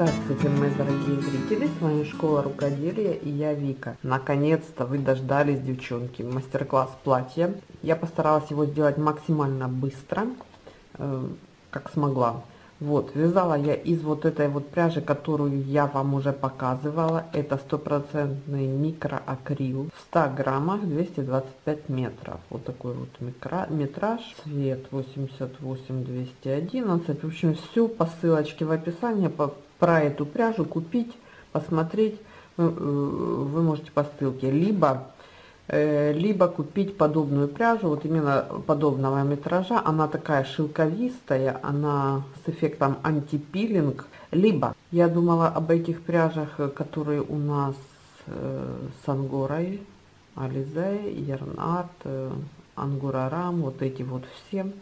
Здравствуйте, мои дорогие зрители, с вами Школа рукоделия и я Вика. Наконец-то вы дождались, девчонки, мастер-класс платья. Я постаралась его сделать максимально быстро, как смогла. Вот, вязала я из вот этой вот пряжи, которую я вам уже показывала. Это 100% микроакрил, в 100 граммах 225 метров. Вот такой вот метраж, цвет 88-211. В общем, все по ссылочке в описании. Про эту пряжу купить, посмотреть вы можете по ссылке. Либо купить подобную пряжу, вот именно подобного метража. Она такая шелковистая, она с эффектом антипилинг. Либо, я думала об этих пряжах, которые у нас с ангорой, ализе, ярнарт, ангурарам, вот эти вот все.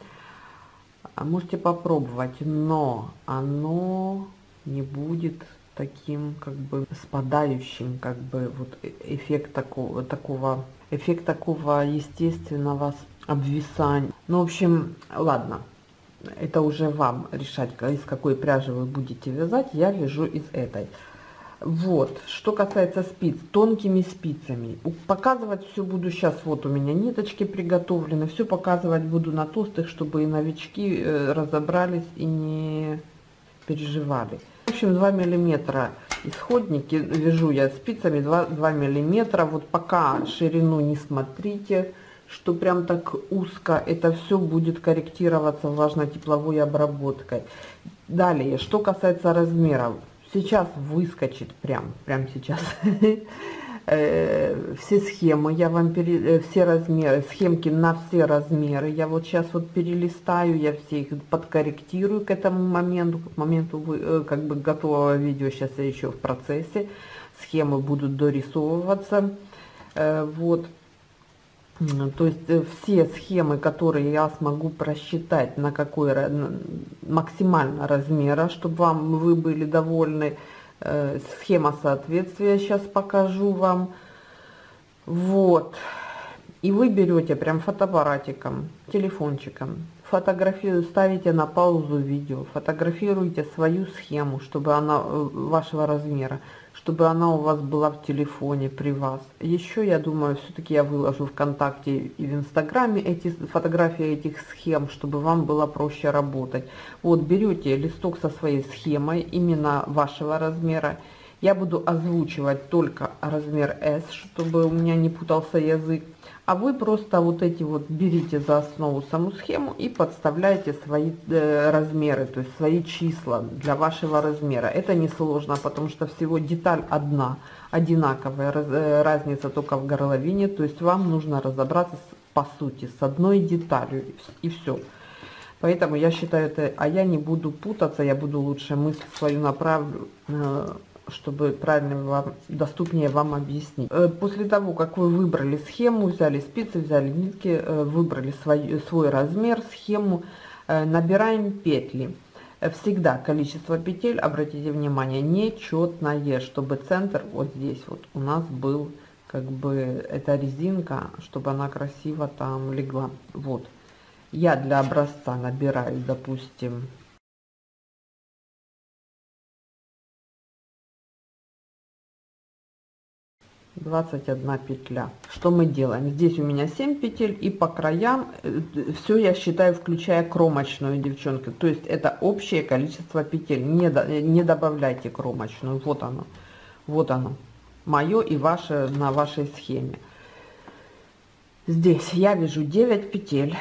Можете попробовать, но оно не будет таким как бы спадающим, как бы вот эффект такого естественного обвисания. Ну, в общем, ладно, это уже вам решать, из какой пряжи вы будете вязать. Я вяжу из этой. Вот, что касается спиц, тонкими спицами. Показывать все буду сейчас, вот у меня ниточки приготовлены, все показывать буду на толстых, чтобы и новички разобрались и не переживали. В общем, 2 миллиметра исходники, вяжу я спицами 2 миллиметра. Вот пока ширину не смотрите, что прям так узко, это все будет корректироваться влажно-тепловой обработкой. Далее, что касается размеров, сейчас выскочит прям сейчас все схемы, я вам все размеры, схемки на все размеры я вот сейчас вот перелистаю, я все их подкорректирую к этому моменту, как бы готового видео. Сейчас я еще в процессе, схемы будут дорисовываться. Вот, то есть все схемы, которые я смогу просчитать, на какой максимально размера, чтобы вы были довольны. Схема соответствия сейчас покажу вам. Вот, и вы берете прям фотоаппаратиком, телефончиком, фотографируете, ставите на паузу видео, фотографируете свою схему, чтобы она вашего размера, чтобы она у вас была в телефоне при вас. Еще, я думаю, все-таки я выложу ВКонтакте и в Инстаграме эти фотографии этих схем, чтобы вам было проще работать. Вот, берете листок со своей схемой, именно вашего размера. Я буду озвучивать только размер S, чтобы у меня не путался язык. А вы просто вот эти вот берите за основу саму схему и подставляете свои размеры, то есть свои числа для вашего размера. Это несложно, потому что всего деталь одна, одинаковая, разница только в горловине. То есть вам нужно разобраться по сути с одной деталью и все. Поэтому я считаю это, а я не буду путаться, я буду лучше мысль свою направлю, чтобы правильно вам, доступнее вам объяснить. После того, как вы выбрали схему, взяли спицы, взяли нитки, выбрали свой размер, схему, набираем петли. Всегда количество петель, обратите внимание, нечетное, чтобы центр вот здесь вот у нас был, как бы эта резинка, чтобы она красиво там легла. Вот, я для образца набираю, допустим, 21 петля. Что мы делаем? Здесь у меня 7 петель, и по краям все я считаю, включая кромочную, девчонки. То есть это общее количество петель. Не добавляйте кромочную. Вот оно. Вот оно. Мое и ваше на вашей схеме. Здесь я вяжу 9 петель.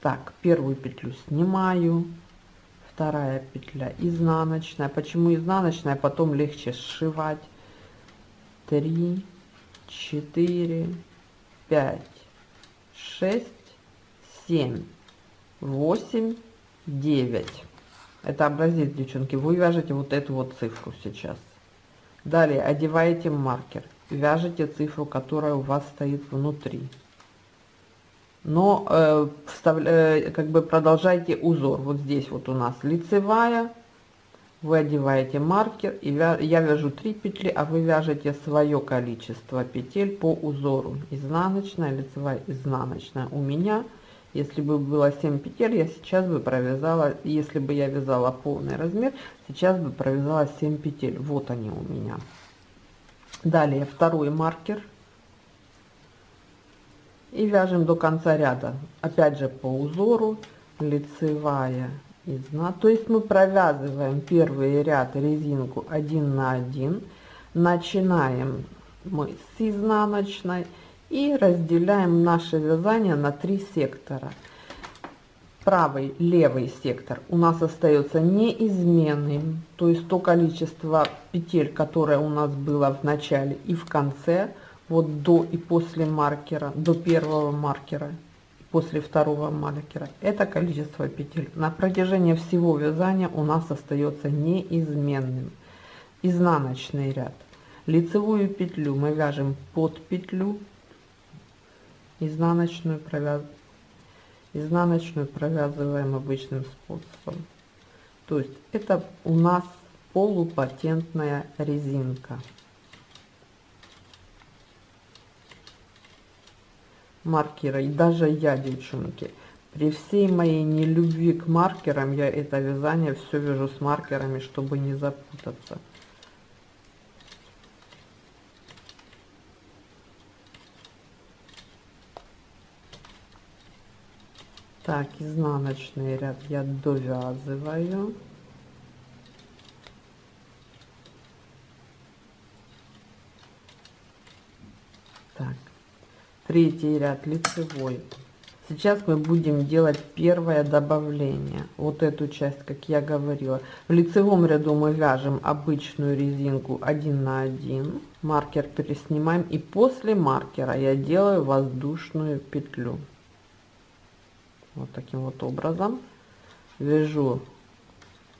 Так, первую петлю снимаю. Вторая петля изнаночная. Почему изнаночная? Потом легче сшивать. 3, 4, 5, 6, 7, 8, 9. Это образец, девчонки. Вы вяжете вот эту вот цифру сейчас. Далее одеваете маркер. Вяжете цифру, которая у вас стоит внутри. Но как бы продолжайте узор. Вот здесь вот у нас лицевая. Вы одеваете маркер, и я вяжу 3 петли, а вы вяжете свое количество петель по узору. Изнаночная, лицевая, изнаночная у меня, Если бы было 7 петель, я сейчас бы провязала, если бы я вязала полный размер, сейчас бы провязала 7 петель. Вот они у меня. Далее второй маркер. И вяжем до конца ряда. Опять же по узору лицевая изна. То есть мы провязываем первый ряд резинку 1 на 1. Начинаем мы с изнаночной и разделяем наше вязание на 3 сектора. Правый, левый сектор у нас остается неизменным, то есть то количество петель, которое у нас было в начале и в конце, вот до и после маркера, до первого маркера, после второго маркера, это количество петель на протяжении всего вязания у нас остается неизменным. Изнаночный ряд. Лицевую петлю мы вяжем под петлю, изнаночную провязываем обычным способом. То есть это у нас полупатентная резинка. Маркеры. И даже я, девчонки, при всей моей нелюбви к маркерам, я это вязание все вяжу с маркерами, чтобы не запутаться. Так, изнаночный ряд я довязываю. Так, третий ряд лицевой. Сейчас мы будем делать первое добавление. Вот эту часть, как я говорила. В лицевом ряду мы вяжем обычную резинку 1 на 1. Маркер переснимаем. И после маркера я делаю воздушную петлю. Вот таким вот образом вяжу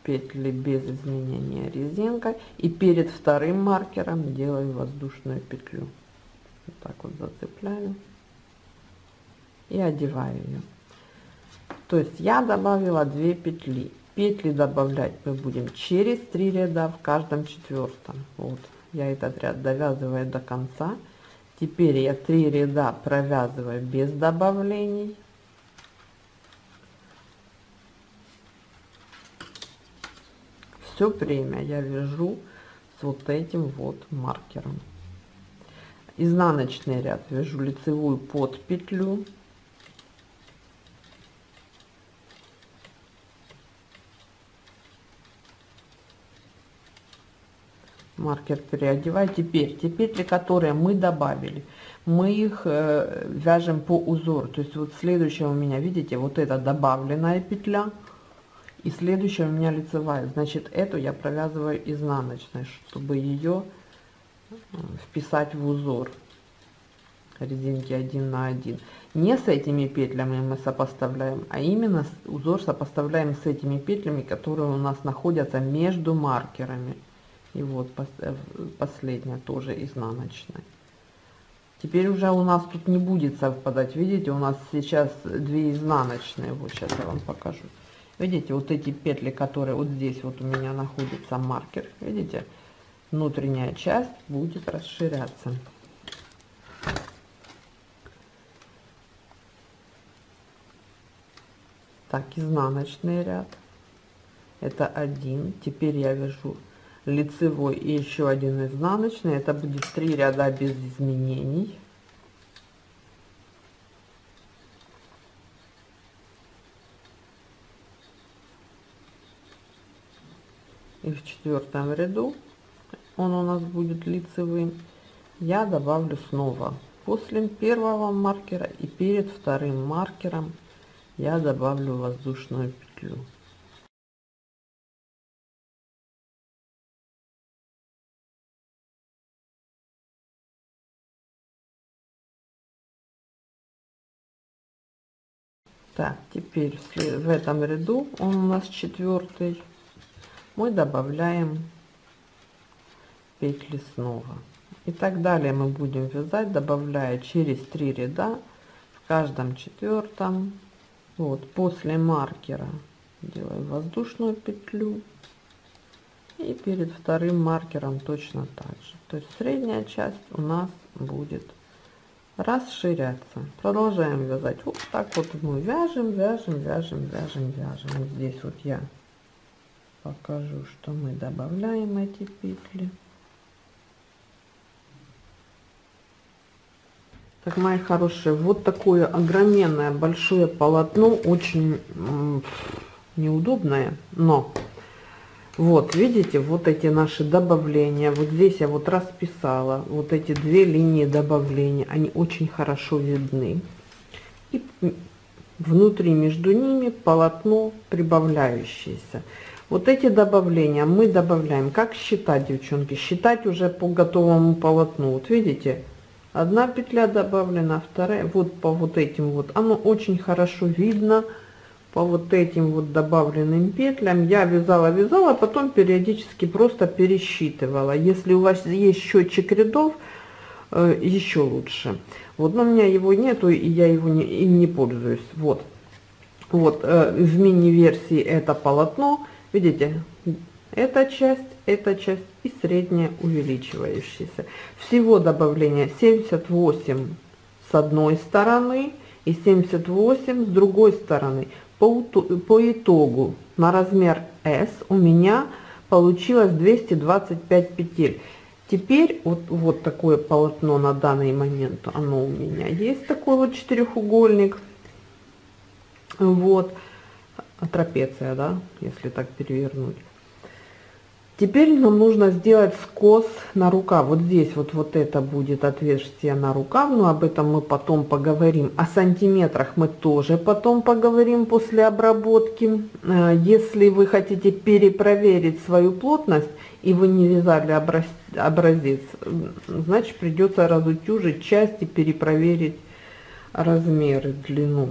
петли без изменения резинкой и перед вторым маркером делаю воздушную петлю. Вот так вот зацепляю и одеваю ее. То есть я добавила 2 петли. Петли добавлять мы будем через 3 ряда, в каждом 4-м. Вот я этот ряд довязываю до конца. Теперь я 3 ряда провязываю без добавлений. Все время я вяжу с вот этим вот маркером. Изнаночный ряд вяжу лицевую под петлю. Маркер переодеваю. Теперь те петли, которые мы добавили, мы их вяжем по узору. То есть вот следующая у меня, видите, вот эта добавленная петля. И следующая у меня лицевая, значит, эту я провязываю изнаночной, чтобы ее вписать в узор резинки 1 на 1. Не с этими петлями мы сопоставляем, а именно узор сопоставляем с этими петлями, которые у нас находятся между маркерами. И вот последняя тоже изнаночная. Теперь уже у нас тут не будет совпадать, видите, у нас сейчас 2 изнаночные, вот сейчас я вам покажу. Видите, вот эти петли, которые вот здесь вот у меня находится маркер, видите, внутренняя часть будет расширяться. Так, изнаночный ряд. Это 1. Теперь я вяжу лицевой и еще 1 изнаночный. Это будет 3 ряда без изменений. И в 4-м ряду, он у нас будет лицевым, я добавлю снова после первого маркера и перед вторым маркером я добавлю воздушную петлю. Так, теперь в этом ряду, он у нас 4-й, мы добавляем петли снова. И так далее мы будем вязать, добавляя через 3 ряда, в каждом 4-м. Вот, после маркера делаю воздушную петлю. И перед вторым маркером точно так же. То есть средняя часть у нас будет расширяться. Продолжаем вязать. Вот так вот мы вяжем, вяжем, вяжем, вяжем, вяжем. Вот здесь вот я покажу, что мы добавляем эти петли. Так, мои хорошие, вот такое огроменное большое полотно, очень неудобное, но вот видите, вот эти наши добавления, вот здесь я вот расписала, вот эти две линии добавления, они очень хорошо видны, и внутри между ними полотно прибавляющееся. Вот эти добавления мы добавляем, как считать, девчонки, считать уже по готовому полотну. Вот видите, одна петля добавлена, вторая, вот по вот этим вот, оно очень хорошо видно, по вот этим вот добавленным петлям. Я вязала, потом периодически просто пересчитывала. Если у вас есть счетчик рядов, еще лучше. Вот, но у меня его нету, и я его им не пользуюсь. Вот, вот в мини-версии это полотно, видите, эта часть и средняя увеличивающаяся. Всего добавления 78 с одной стороны и 78 с другой стороны. По итогу на размер S у меня получилось 225 петель. Теперь вот такое полотно на данный момент, оно у меня есть, такой вот четырехугольник. Вот, трапеция, да, если так перевернуть. Теперь нам нужно сделать скос на рукав. Вот здесь вот, вот это будет отверстие на рукав, но об этом мы потом поговорим. О сантиметрах мы тоже потом поговорим после обработки. Если вы хотите перепроверить свою плотность, и вы не вязали образец, значит придется разутюжить часть и перепроверить размеры, длину.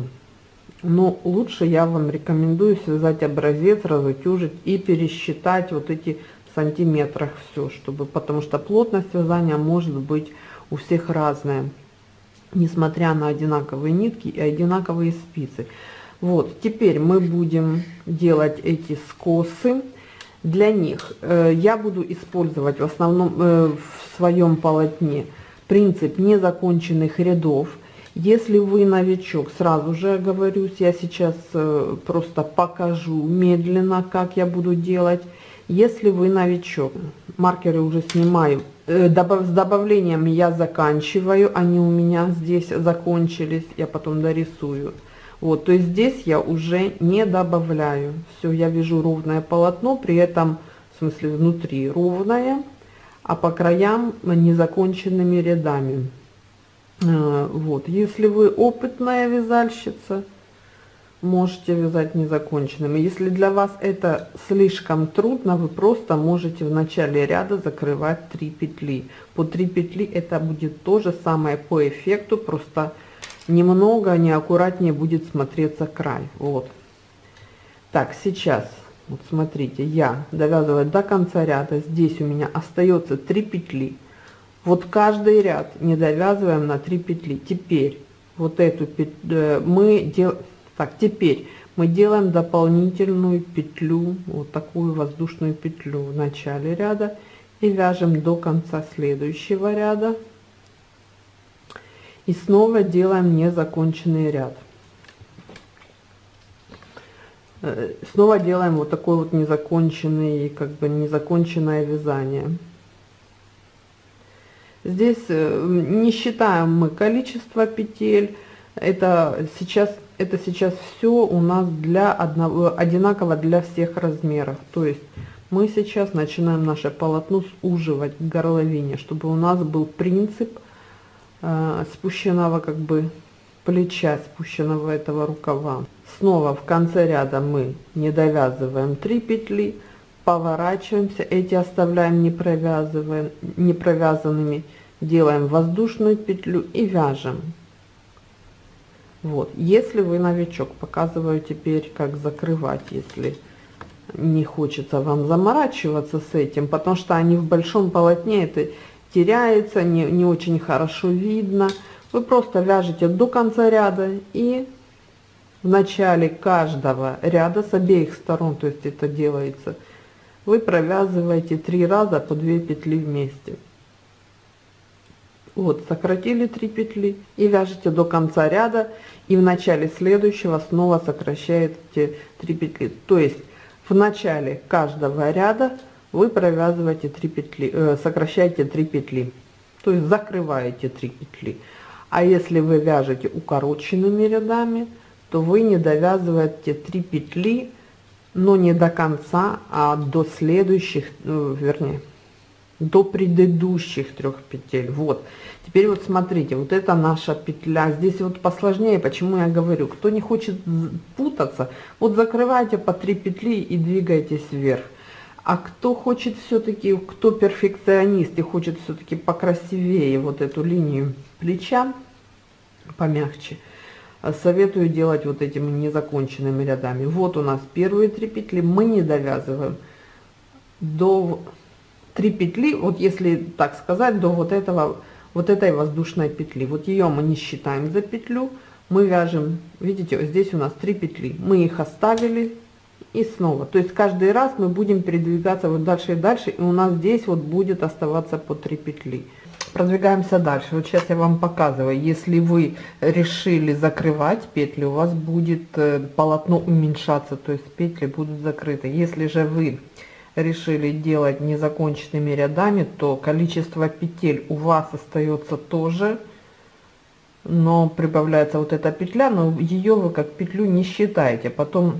Но лучше я вам рекомендую связать образец, разутюжить и пересчитать вот эти в сантиметрах все, чтобы, потому что плотность вязания может быть у всех разная, несмотря на одинаковые нитки и одинаковые спицы. Вот, теперь мы будем делать эти скосы. Для них я буду использовать в основном в своем полотне принцип незаконченных рядов. Если вы новичок, сразу же оговорюсь, я сейчас просто покажу медленно, как я буду делать. Если вы новичок, маркеры уже снимаю, с добавлением я заканчиваю, они у меня здесь закончились, я потом дорисую. Вот, то есть здесь я уже не добавляю. Все, я вяжу ровное полотно, при этом, в смысле, внутри ровное, а по краям незаконченными рядами. Вот, если вы опытная вязальщица, можете вязать незаконченными. Если для вас это слишком трудно, вы просто можете в начале ряда закрывать 3 петли. По 3 петли это будет то же самое по эффекту, просто немного неаккуратнее будет смотреться край. Вот. Так, сейчас, вот смотрите, я довязываю до конца ряда. Здесь у меня остается 3 петли. Вот каждый ряд не довязываем на 3 петли. Теперь вот эту петлю теперь мы делаем дополнительную петлю, вот такую воздушную петлю в начале ряда и вяжем до конца следующего ряда. И снова делаем незаконченный ряд. Снова делаем вот такой вот незаконченный, как бы незаконченное вязание. Здесь не считаем мы количество петель, это сейчас все у нас для одинаково для всех размеров. То есть мы сейчас начинаем наше полотно суживать к горловине, чтобы у нас был принцип спущенного, как бы, плеча, спущенного этого рукава. Снова в конце ряда мы не довязываем 3 петли, поворачиваемся, эти оставляем не провязанными, делаем воздушную петлю и вяжем. Вот, если вы новичок, показываю теперь, как закрывать, если не хочется вам заморачиваться с этим, потому что они в большом полотне, это теряется, не очень хорошо видно. Вы просто вяжете до конца ряда и в начале каждого ряда с обеих сторон, то есть это делается, вы провязываете 3 раза по 2 петли вместе. Вот, сократили 3 петли и вяжете до конца ряда, и в начале следующего снова сокращаете 3 петли. То есть в начале каждого ряда вы провязываете 3 петли, сокращаете 3 петли, то есть закрываете 3 петли. А если вы вяжете укороченными рядами, то вы не довязываете 3 петли, но не до конца, а до следующих, вернее, до предыдущих 3 петель. Вот. Теперь вот смотрите, вот это наша петля. Здесь вот посложнее, почему я говорю. Кто не хочет путаться, вот закрывайте по 3 петли и двигайтесь вверх. А кто хочет все-таки, кто перфекционист и хочет все-таки покрасивее вот эту линию плеча, помягче, советую делать вот этими незаконченными рядами. Вот у нас первые 3 петли мы не довязываем до 3 петли, вот если так сказать, до вот этого, вот этой воздушной петли. Вот ее мы не считаем за петлю, мы вяжем, видите, здесь у нас 3 петли, мы их оставили и снова. То есть каждый раз мы будем передвигаться вот дальше и дальше, и у нас здесь вот будет оставаться по 3 петли. Продвигаемся дальше. Вот сейчас я вам показываю, если вы решили закрывать петли, у вас будет полотно уменьшаться, то есть петли будут закрыты. Если же вы решили делать незаконченными рядами, то количество петель у вас остается тоже, но прибавляется вот эта петля, но ее вы как петлю не считаете, потом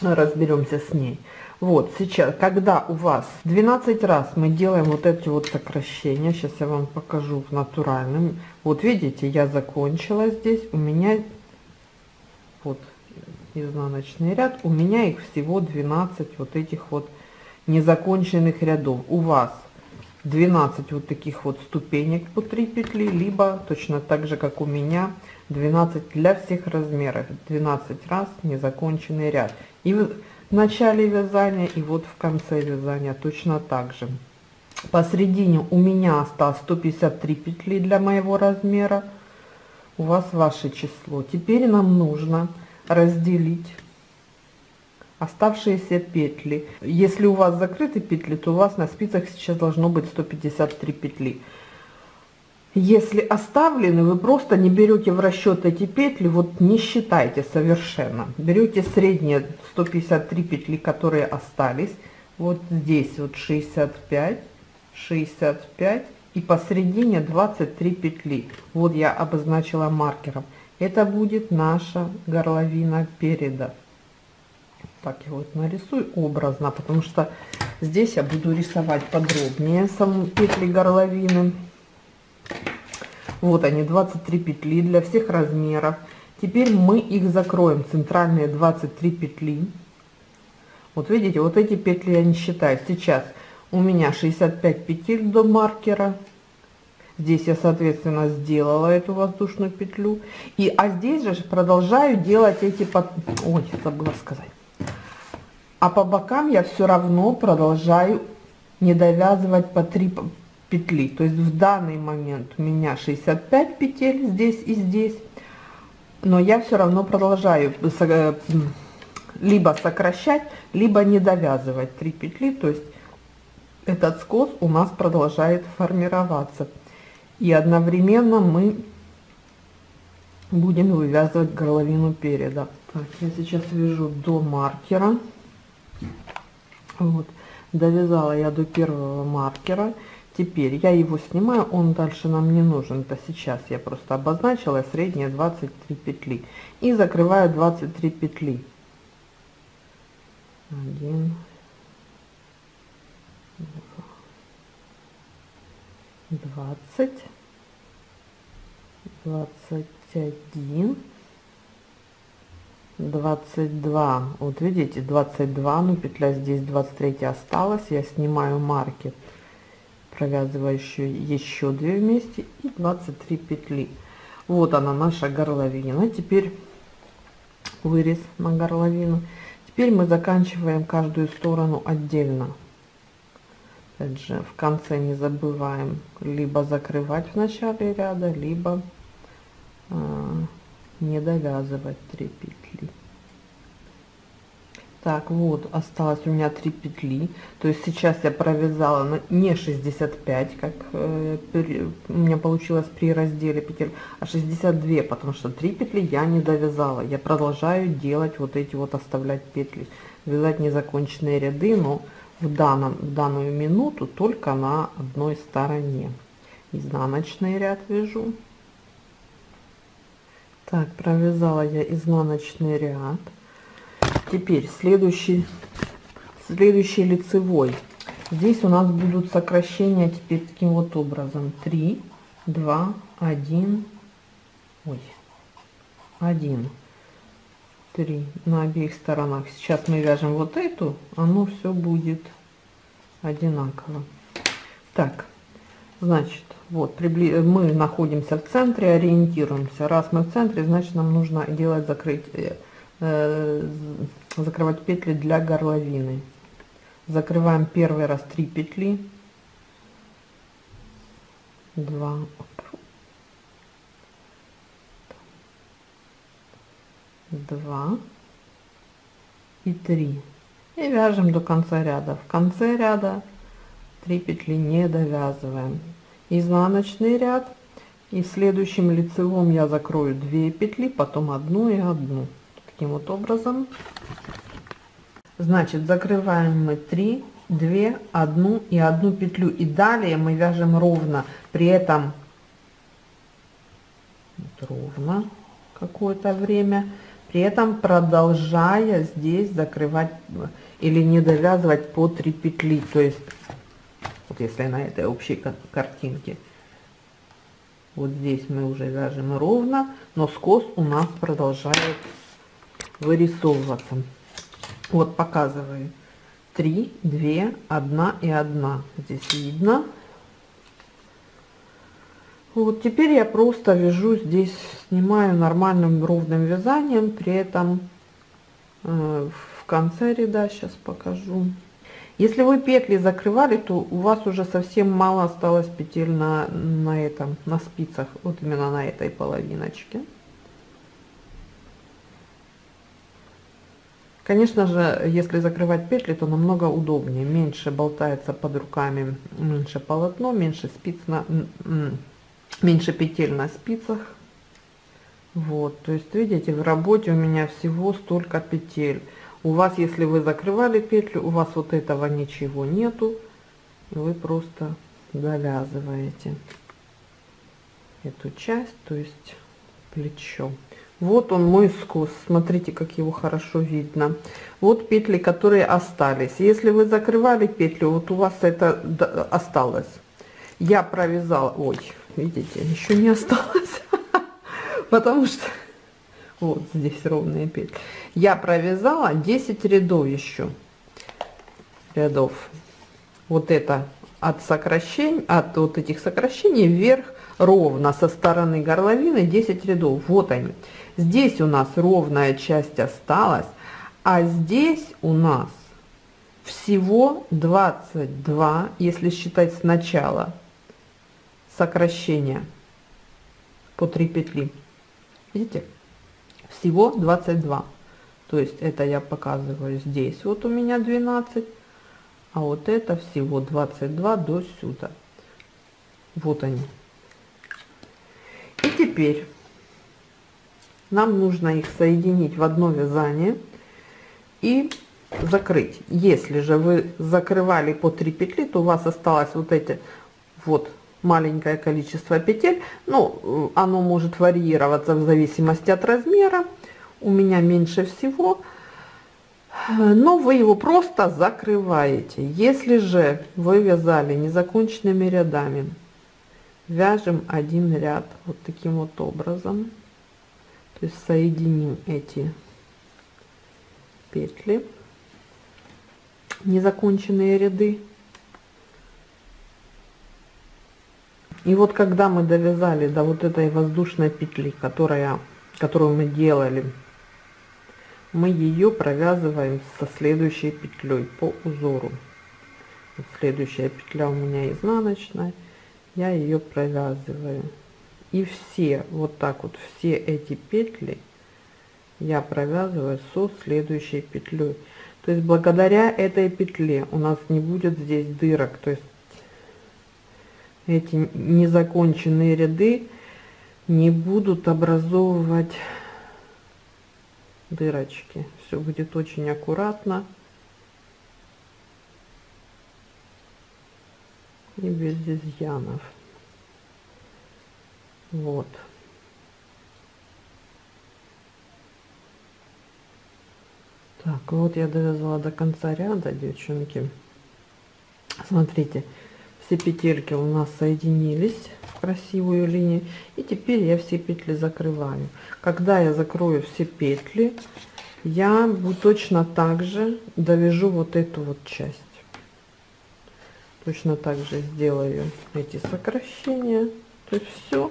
разберемся с ней. Вот сейчас, когда у вас 12 раз мы делаем вот эти вот сокращения, сейчас я вам покажу в натуральном. Вот видите, я закончила здесь, у меня вот изнаночный ряд, у меня их всего 12 вот этих вот незаконченных рядов. У вас 12 вот таких вот ступенек по 3 петли, либо точно так же, как у меня, 12 для всех размеров, 12 раз незаконченный ряд. И в начале вязания, и вот в конце вязания точно так же. Посередине у меня осталось 153 петли для моего размера, у вас ваше число. Теперь нам нужно разделить оставшиеся петли. Если у вас закрыты петли, то у вас на спицах сейчас должно быть 153 петли. Если оставлены, вы просто не берете в расчет эти петли, вот не считайте совершенно, берете средние 153 петли, которые остались, вот здесь вот 65 65, и посередине 23 петли. Вот я обозначила маркером, это будет наша горловина переда. Так, я вот нарисую образно, потому что здесь я буду рисовать подробнее саму петли горловины. Вот они, 23 петли для всех размеров. Теперь мы их закроем, центральные 23 петли. Вот видите, вот эти петли я не считаю. Сейчас у меня 65 петель до маркера. Здесь я, соответственно, сделала эту воздушную петлю. А здесь же продолжаю делать эти... Ой, забыла сказать. А по бокам я все равно продолжаю не довязывать по 3 петли. То есть в данный момент у меня 65 петель здесь и здесь, но я все равно продолжаю либо сокращать, либо не довязывать 3 петли. То есть этот скос у нас продолжает формироваться. И одновременно мы будем вывязывать горловину переда. Так, я сейчас вяжу до маркера. Вот, довязала я до первого маркера. Теперь я его снимаю, он дальше нам не нужен, то сейчас я просто обозначила средние 23 петли и закрываю 23 петли. 1, 2, 20, 21, 22, вот видите, 22, ну петля здесь 23 осталась, я снимаю марки, провязывающую еще 2 вместе, и 23 петли. Вот она, наша горловина. Теперь вырез на горловину. Теперь мы заканчиваем каждую сторону отдельно. Опять же, в конце не забываем либо закрывать в начале ряда, либо не довязывать 3 петли. Так, вот осталось у меня 3 петли, то есть сейчас я провязала не 65, как у меня получилось при разделе петель, а 62, потому что 3 петли я не довязала. Я продолжаю делать вот эти вот, оставлять петли, вязать незаконченные ряды, но в данную минуту только на одной стороне. Изнаночный ряд вяжу. Так, провязала я изнаночный ряд. Теперь следующий лицевой. Здесь у нас будут сокращения теперь таким вот образом: 3, 2, 1, 3 на обеих сторонах. Сейчас мы вяжем вот эту, оно все будет одинаково. Так, значит, вот мы находимся в центре, ориентируемся. Раз мы в центре, значит, нам нужно делать закрывать петли для горловины. Закрываем первый раз 3 петли, 2, 2 и 3, и вяжем до конца ряда. В конце ряда 3 петли не довязываем. Изнаночный ряд, и в следующем лицевом я закрою 2 петли, потом 1 и 1. Вот образом, значит, закрываем мы 3, 2, 1 и 1 петлю, и далее мы вяжем ровно, при этом ровно какое-то время, при этом продолжая здесь закрывать или не довязывать по 3 петли. То есть вот если на этой общей картинке вот здесь мы уже вяжем ровно, но скос у нас продолжает вырисовываться. Вот показываю: 3, 2, 1 и 1. Здесь видно. Вот теперь я просто вяжу здесь, снимаю нормальным ровным вязанием, при этом в конце ряда сейчас покажу. Если вы петли закрывали, то у вас уже совсем мало осталось петель на спицах, вот именно на этой половиночке. Конечно же, если закрывать петли, то намного удобнее, меньше болтается под руками, меньше полотно, меньше петель на спицах. Вот, то есть видите, в работе у меня всего столько петель. У вас, если вы закрывали петлю, у вас вот этого ничего нету, вы просто довязываете эту часть, то есть плечо. Вот он мой скос, смотрите, как его хорошо видно. Вот петли, которые остались. Если вы закрывали петлю, вот у вас это осталось. Я провязала, ой, видите, еще не осталось, потому что вот здесь ровные петли. Я провязала 10 рядов еще. Вот это от вот этих сокращений вверх ровно со стороны горловины 10 рядов. Вот они. Здесь у нас ровная часть осталась, а здесь у нас всего 22, если считать с начала сокращения по 3 петли. Видите? Всего 22. То есть это я показываю здесь. Вот у меня 12, а вот это всего 22 до сюда. Вот они. И теперь нам нужно их соединить в одно вязание и закрыть. Если же вы закрывали по 3 петли, то у вас осталось вот эти вот маленькое количество петель. Ну, оно может варьироваться в зависимости от размера. У меня меньше всего, но вы его просто закрываете. Если же вы вязали незаконченными рядами, вяжем 1 ряд вот таким вот образом. То есть соединим эти петли, незаконченные ряды. И вот когда мы довязали до вот этой воздушной петли, которую мы делали, мы ее провязываем со следующей петлей по узору. Вот следующая петля у меня изнаночная, я ее провязываю. И все, вот так вот, все эти петли я провязываю со следующей петлей. То То есть благодаря этой петле у нас не будет здесь дырок. То есть эти незаконченные ряды не будут образовывать дырочки. Все будет очень аккуратно и без изъянов. Вот. Так, вот я довязала до конца ряда, девчонки. Смотрите, все петельки у нас соединились в красивую линию. И теперь я все петли закрываю. Когда я закрою все петли, я точно так же довяжу вот эту вот часть. Точно так же сделаю эти сокращения. То есть все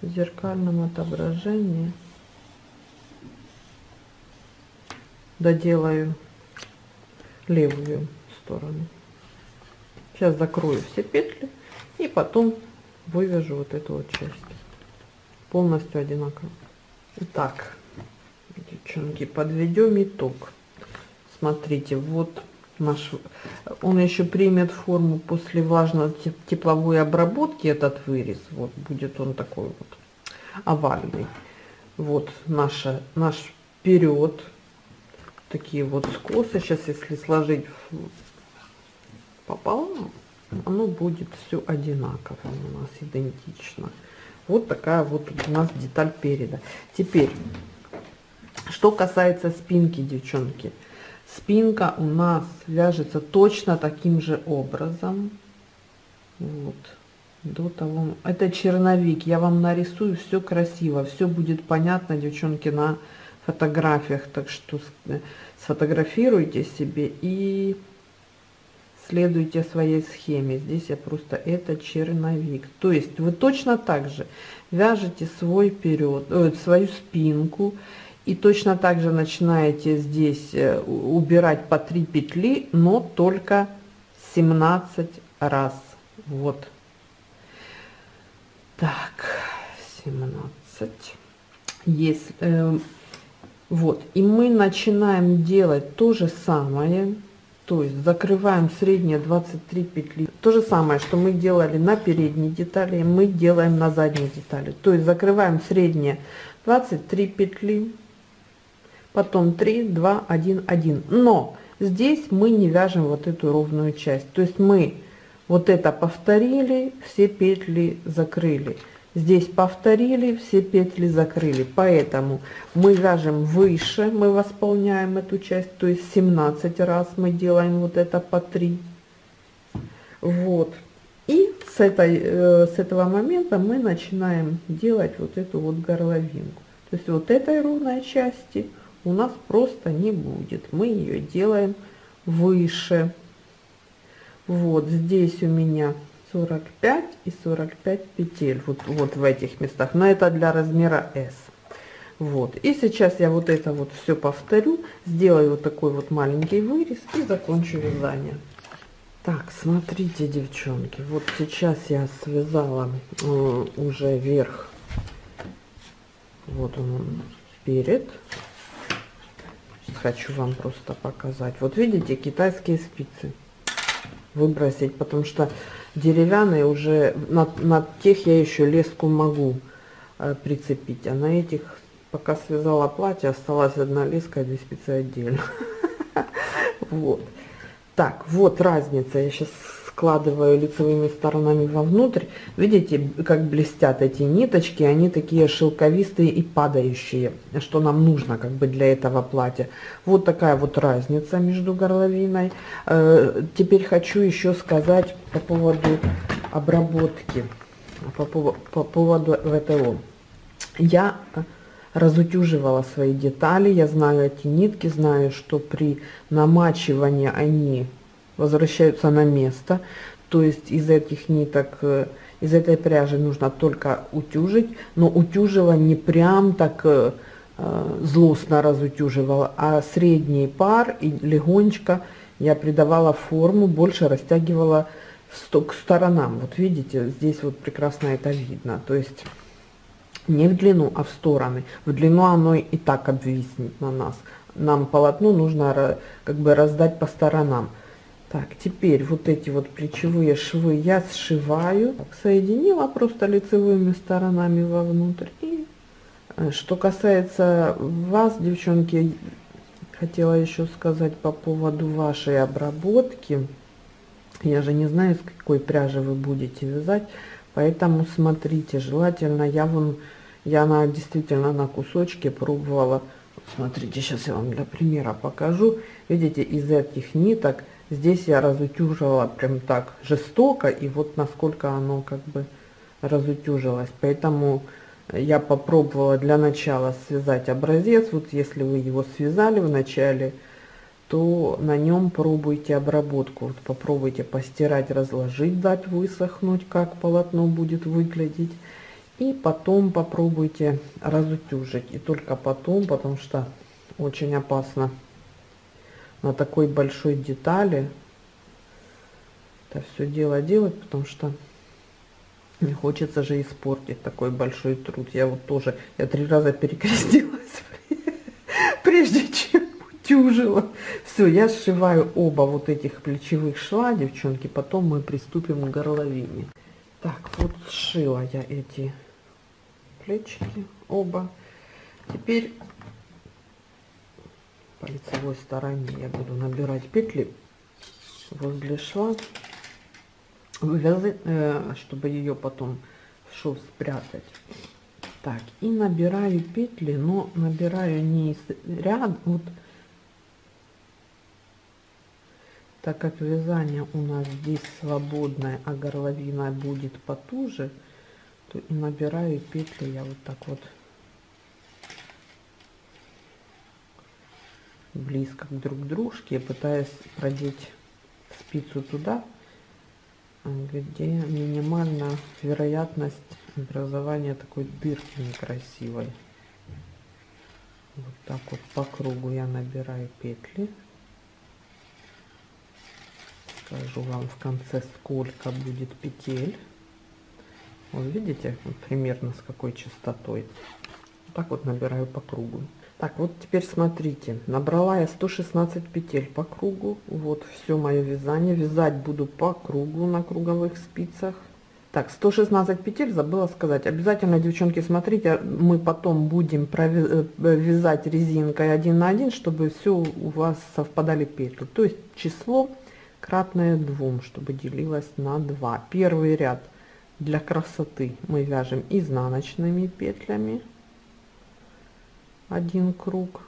в зеркальном отображении. Доделаю левую сторону. Сейчас закрою все петли и потом вывяжу вот эту вот часть полностью одинаково. Итак, девчонки, подведем итог. Смотрите, вот наш, он еще примет форму после влажно-тепловой обработки, этот вырез. Вот будет он такой вот овальный. Вот наш вперед. Такие вот скосы. Сейчас, если сложить пополам, оно будет все одинаково у нас, идентично. Вот такая вот у нас деталь переда. Теперь, что касается спинки, девчонки. Спинка у нас вяжется точно таким же образом. Вот. До того. Это черновик. Я вам нарисую все красиво. Все будет понятно, девчонки, на фотографиях, так что сфотографируйте себе и следуйте своей схеме. Здесь я просто это черновик. То есть вы точно так же вяжете свой вперед, свою спинку, и точно так же начинаете здесь убирать по 3 петли, но только 17 раз. Вот так, 17. Если вот, и мы начинаем делать то же самое, то есть закрываем средние 23 петли. То же самое, что мы делали на передней детали, мы делаем на задней детали. То есть закрываем средние 23 петли, потом 3, 2, 1, 1. Но здесь мы не вяжем вот эту ровную часть. То есть мы вот это повторили, все петли закрыли. Здесь повторили, все петли закрыли, поэтому мы вяжем выше, мы восполняем эту часть, то есть 17 раз мы делаем вот это по 3. Вот. И с этого момента мы начинаем делать вот эту вот горловинку. То есть вот этой ровной части у нас просто не будет, мы ее делаем выше. Вот здесь у меня 45 и 45 петель, вот в этих местах, но это для размера S. Вот, и сейчас я вот это вот все повторю, сделаю вот такой вот маленький вырез и закончу вязание. Так, смотрите, девчонки, вот сейчас я связала уже верх, вот он перед. Хочу вам просто показать, вот видите, китайские спицы выбросить, потому что деревянные уже, на тех я еще леску могу прицепить, а на этих, пока связала платье, осталась одна леска, а 2 спицы отдельно. Вот. Так, вот разница. Я сейчас складываю лицевыми сторонами вовнутрь. Видите, как блестят эти ниточки, они такие шелковистые и падающие, что нам нужно как бы для этого платья. Вот такая вот разница между горловиной. Теперь хочу еще сказать по поводу обработки, по поводу ВТО. Я разутюживала свои детали, я знаю эти нитки, знаю, что при намачивании они возвращаются на место, то есть из этих ниток, из этой пряжи нужно только утюжить, но утюжила не прям так злостно разутюживала, а средний пар и легонечко я придавала форму, больше растягивала к сторонам. Вот видите, здесь вот прекрасно это видно, то есть не в длину, а в стороны. В длину оно и так обвиснет на нас, нам полотно нужно как бы раздать по сторонам. Так, теперь вот эти вот плечевые швы я сшиваю, так, соединила просто лицевыми сторонами вовнутрь. И что касается вас, девчонки, хотела еще сказать по поводу вашей обработки. Я же не знаю, из какой пряжи вы будете вязать, поэтому смотрите, желательно, она действительно на кусочке пробовала. Смотрите, сейчас я вам для примера покажу. Видите, из этих ниток здесь я разутюжила прям так жестоко, и вот насколько оно как бы разутюжилось. Поэтому я попробовала для начала связать образец. Вот если вы его связали в начале, то на нем пробуйте обработку. Вот попробуйте постирать, разложить, дать высохнуть, как полотно будет выглядеть. И потом попробуйте разутюжить. И только потом, потому что очень опасно на такой большой детали это все дело делать, потому что не хочется же испортить такой большой труд. Я вот тоже, я 3 раза перекрестилась, прежде чем утюжила. Все, я сшиваю оба вот этих плечевых шва, девчонки, потом мы приступим к горловине. Так, вот сшила я эти плечики оба. Теперь по лицевой стороне я буду набирать петли возле шва, чтобы ее потом в шов спрятать. Так, и набираю петли, но набираю не из ряда, вот, так как вязание у нас здесь свободное, а горловина будет потуже, то и набираю петли я вот так вот близко друг к дружке, пытаясь продеть спицу туда, где минимальна вероятность образования такой дырки некрасивой. Вот так вот по кругу я набираю петли. Скажу вам в конце, сколько будет петель. Вот видите, вот примерно с какой частотой. Вот так вот набираю по кругу. Так, вот теперь смотрите, набрала я 116 петель по кругу. Вот все мое вязание. Вязать буду по кругу на круговых спицах. Так, 116 петель, забыла сказать. Обязательно, девчонки, смотрите, мы потом будем вязать резинкой 1 на 1, чтобы все у вас совпадали петли. То есть число кратное 2, чтобы делилось на 2. Первый ряд для красоты мы вяжем изнаночными петлями 1 круг.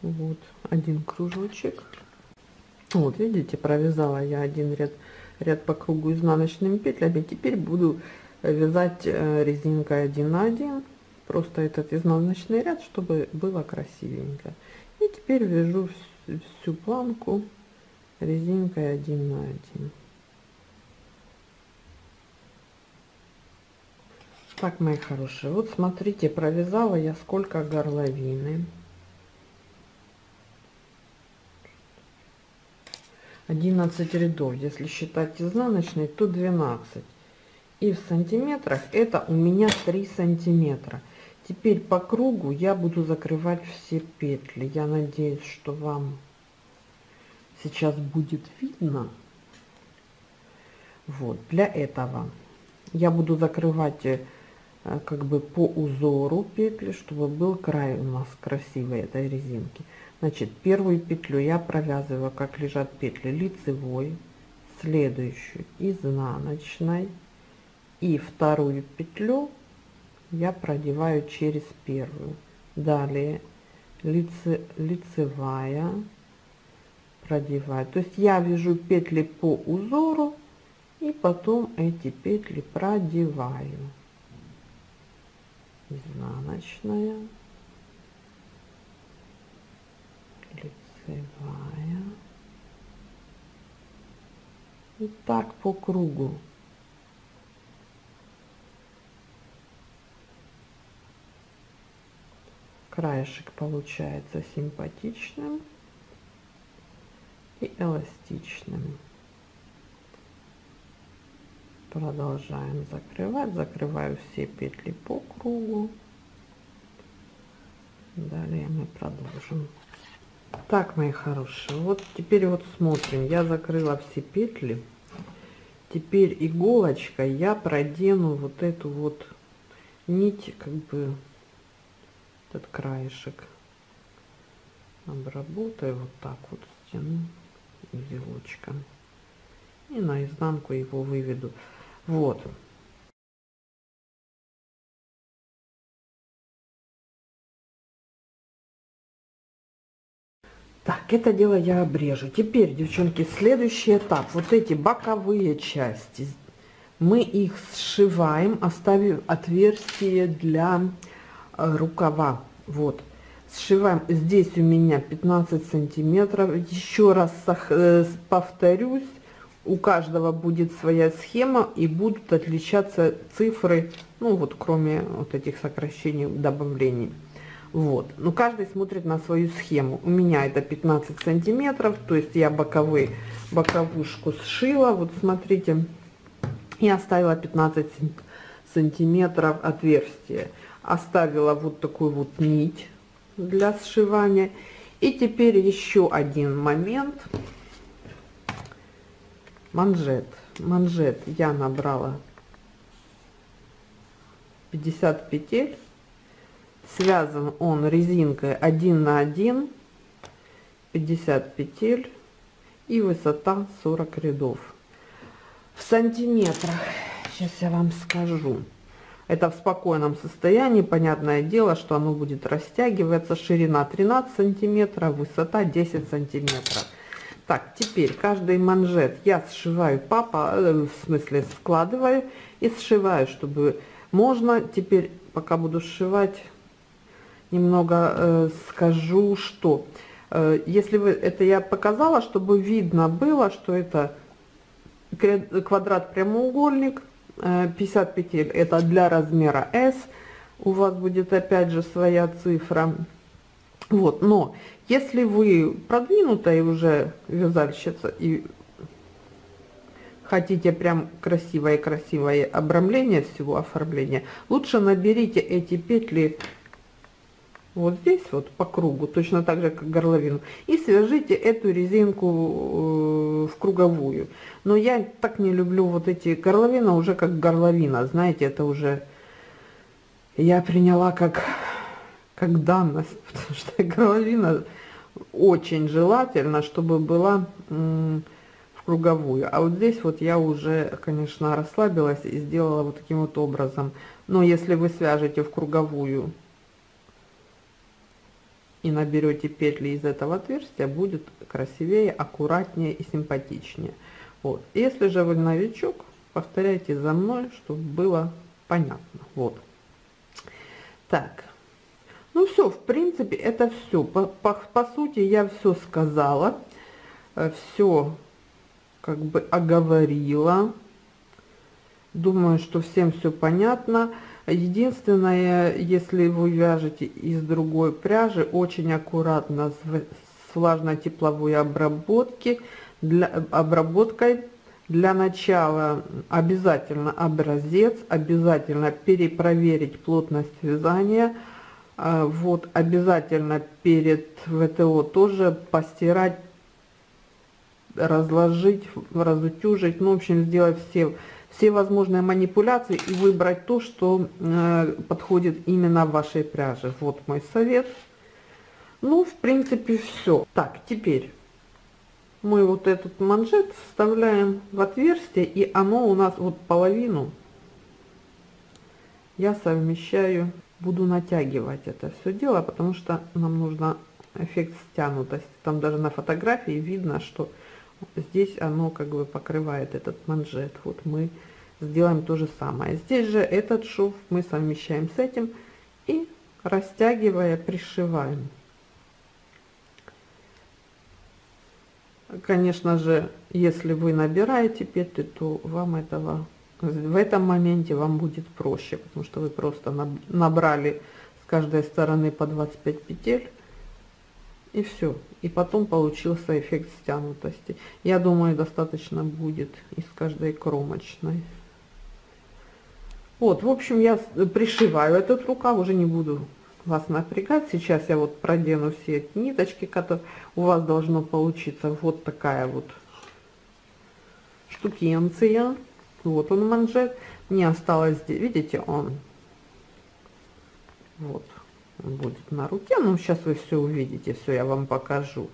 Вот 1 кружочек. Вот видите, провязала я 1 ряд по кругу изнаночными петлями. Теперь буду вязать резинкой 1 на 1 просто этот изнаночный ряд, чтобы было красивенько. И теперь вяжу всю планку резинкой 1 на 1. Так, мои хорошие, вот смотрите, провязала я сколько горловины. 11 рядов, если считать изнаночный, то 12. И в сантиметрах это у меня 3 сантиметра. Теперь по кругу я буду закрывать все петли. Я надеюсь, что вам сейчас будет видно. Вот, для этого я буду закрывать как бы по узору петли, чтобы был край у нас красивой этой резинки. Значит, первую петлю я провязываю, как лежат петли, лицевой, следующую изнаночной, и вторую петлю я продеваю через первую. Далее лицевая, продеваю. То есть я вяжу петли по узору и потом эти петли продеваю. Изнаночная, лицевая, и так по кругу. Краешек получается симпатичным и эластичным. Продолжаем закрывать. Закрываю все петли по кругу. Далее мы продолжим. Так, мои хорошие, вот теперь вот смотрим. Я закрыла все петли. Теперь иголочкой я продену вот эту вот нить, как бы этот краешек. Обработаю вот так вот, стяну узелочком. И наизнанку его выведу. Вот. Так, это дело я обрежу. Теперь, девчонки, следующий этап. Вот эти боковые части. Мы их сшиваем, оставив отверстие для рукава. Вот. Сшиваем. Здесь у меня 15 сантиметров. Еще раз повторюсь. У каждого будет своя схема и будут отличаться цифры, ну вот кроме вот этих сокращений, добавлений. Вот, но каждый смотрит на свою схему. У меня это 15 сантиметров, то есть я боковушку сшила, вот смотрите, и оставила 15 сантиметров отверстия. Оставила вот такую вот нить для сшивания. И теперь еще один момент. Манжет. Манжет я набрала 50 петель. Связан он резинкой 1 на 1, 50 петель и высота 40 рядов. В сантиметрах, сейчас я вам скажу, это в спокойном состоянии, понятное дело, что оно будет растягиваться. Ширина 13 сантиметров, высота 10 сантиметров. Так, теперь каждый манжет я сшиваю, складываю и сшиваю, чтобы можно. Теперь, пока буду сшивать, немного скажу, что если вы, это я показала, чтобы видно было, что это квадрат прямоугольник, 50 петель, это для размера S, у вас будет опять же своя цифра. Вот, но если вы продвинутая уже вязальщица и хотите прям красивое обрамление всего оформления, лучше наберите эти петли вот здесь вот по кругу, точно так же, как горловину, и свяжите эту резинку в круговую. Но я так не люблю вот эти горловины, уже как горловина, знаете, это уже я приняла как данность, потому что горловина очень желательно, чтобы была в круговую. А вот здесь вот я уже, конечно, расслабилась и сделала вот таким вот образом. Но если вы свяжете в круговую и наберете петли из этого отверстия, будет красивее, аккуратнее и симпатичнее. Вот. Если же вы новичок, повторяйте за мной, чтобы было понятно. Вот. Так. Ну все, в принципе, это все. По сути, я все сказала, все как бы оговорила. Думаю, что всем все понятно. Единственное, если вы вяжете из другой пряжи, очень аккуратно с влажно-тепловой обработкой. Для начала обязательно образец, обязательно перепроверить плотность вязания. Вот, обязательно перед ВТО тоже постирать, разложить, разутюжить, ну, в общем, сделать все возможные манипуляции и выбрать то, что подходит именно вашей пряже. Вот мой совет. Ну, в принципе, все. Так, теперь мы вот этот манжет вставляем в отверстие, и оно у нас вот половину я совмещаю. Буду натягивать это все дело, потому что нам нужно эффект стянутости. Там даже на фотографии видно, что здесь оно как бы покрывает этот манжет. Вот мы сделаем то же самое. Здесь же этот шов мы совмещаем с этим и, растягивая, пришиваем. Конечно же, если вы набираете петли, то вам этого... В этом моменте вам будет проще, потому что вы просто набрали с каждой стороны по 25 петель, и все. И потом получился эффект стянутости. Я думаю, достаточно будет из каждой кромочной. Вот, в общем, я пришиваю этот рукав, уже не буду вас напрягать. Сейчас я вот продену все эти ниточки, которые у вас должно получиться. Вот такая вот штукенция. Вот он манжет. Мне осталось здесь, видите, он вот будет на руке. Ну, сейчас вы все увидите, все я вам покажу.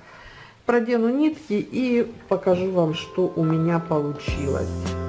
Продену нитки и покажу вам, что у меня получилось.